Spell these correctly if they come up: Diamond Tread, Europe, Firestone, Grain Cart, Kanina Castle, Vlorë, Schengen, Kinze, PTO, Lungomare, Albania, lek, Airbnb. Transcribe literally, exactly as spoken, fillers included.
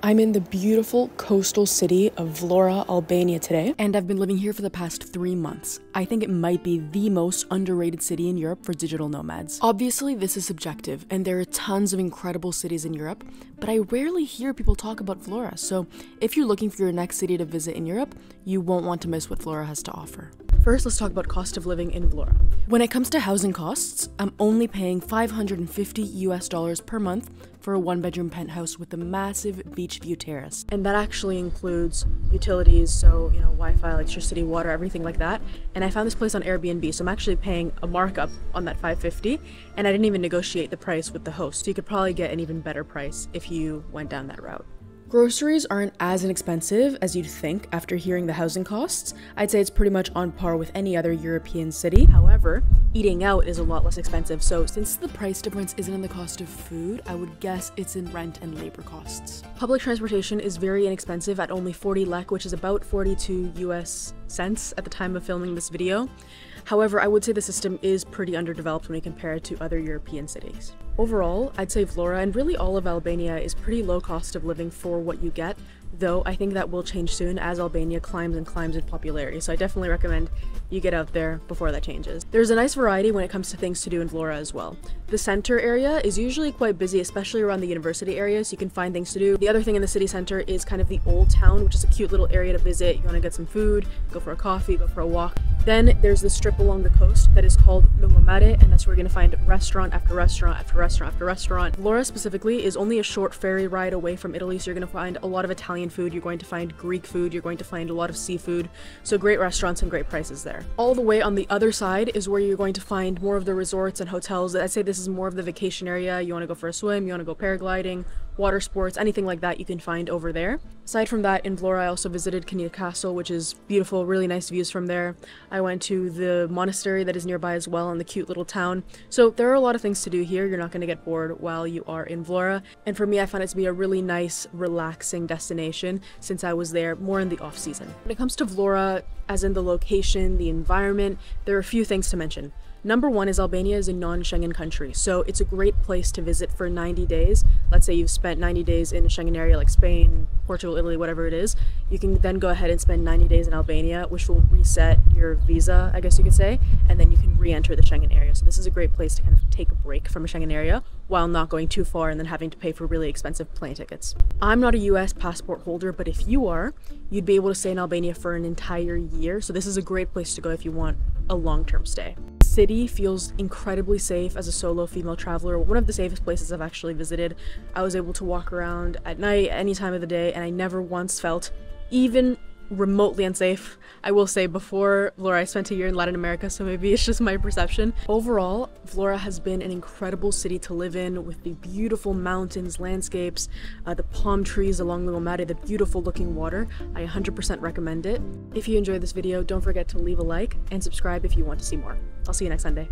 I'm in the beautiful coastal city of Vlorë, Albania today, and I've been living here for the past three months. I think it might be the most underrated city in Europe for digital nomads. Obviously, this is subjective, and there are tons of incredible cities in Europe, but I rarely hear people talk about Vlorë, so if you're looking for your next city to visit in Europe, you won't want to miss what Vlorë has to offer. First, let's talk about cost of living in Vlorë. When it comes to housing costs, I'm only paying five hundred fifty US dollars per month for a one-bedroom penthouse with a massive beach view terrace. And that actually includes utilities, so, you know, Wi-Fi, electricity, water, everything like that. And I found this place on Airbnb, so I'm actually paying a markup on that five hundred fifty dollars, and I didn't even negotiate the price with the host, so you could probably get an even better price if you went down that route. Groceries aren't as inexpensive as you'd think after hearing the housing costs. I'd say it's pretty much on par with any other European city. However, eating out is a lot less expensive, so since the price difference isn't in the cost of food, I would guess it's in rent and labor costs. Public transportation is very inexpensive at only forty lek, which is about forty-two US cents at the time of filming this video. However, I would say the system is pretty underdeveloped when we compare it to other European cities. Overall, I'd say Vlorë and really all of Albania is pretty low cost of living for what you get, though I think that will change soon as Albania climbs and climbs in popularity, so I definitely recommend you get out there before that changes. There's a nice variety when it comes to things to do in Vlorë as well. The center area is usually quite busy, especially around the university area, so you can find things to do. The other thing in the city center is kind of the old town, which is a cute little area to visit. You want to get some food, go for a coffee, go for a walk. Then there's the strip along the coast that is called Lungomare, and that's where you're going to find restaurant after restaurant after restaurant after restaurant. Vlorë specifically is only a short ferry ride away from Italy, so you're going to find a lot of Italian food, you're going to find Greek food, you're going to find a lot of seafood, so great restaurants and great prices there. All the way on the other side is where you're going to find more of the resorts and hotels. I'd say this is more of the vacation area. You want to go for a swim, you want to go paragliding, water sports, anything like that you can find over there. Aside from that, in Vlorë I also visited Kanina Castle, which is beautiful, really nice views from there. I went to the monastery that is nearby as well in the cute little town. So there are a lot of things to do here. You're not going to get bored while you are in Vlorë. And for me, I found it to be a really nice, relaxing destination since I was there more in the off season. When it comes to Vlorë, as in the location, the environment, there are a few things to mention. Number one is Albania is a non-Schengen country, so it's a great place to visit for ninety days. Let's say you've spent ninety days in a Schengen area like Spain, Portugal, Italy, whatever it is. You can then go ahead and spend ninety days in Albania, which will reset your visa, I guess you could say, and then you can re-enter the Schengen area. So this is a great place to kind of take a break from a Schengen area while not going too far and then having to pay for really expensive plane tickets. I'm not a U S passport holder, but if you are, you'd be able to stay in Albania for an entire year. So this is a great place to go if you want a long-term stay. City feels incredibly safe as a solo female traveler. One of the safest places I've actually visited. I was able to walk around at night, any time of the day, and I never once felt even remotely unsafe. I will say before Vlorë, I spent a year in Latin America, so maybe it's just my perception. Overall, Vlorë has been an incredible city to live in with the beautiful mountains, landscapes, uh, the palm trees along Lungomare, the beautiful looking water. I one hundred percent recommend it. If you enjoyed this video, don't forget to leave a like and subscribe if you want to see more. I'll see you next Sunday.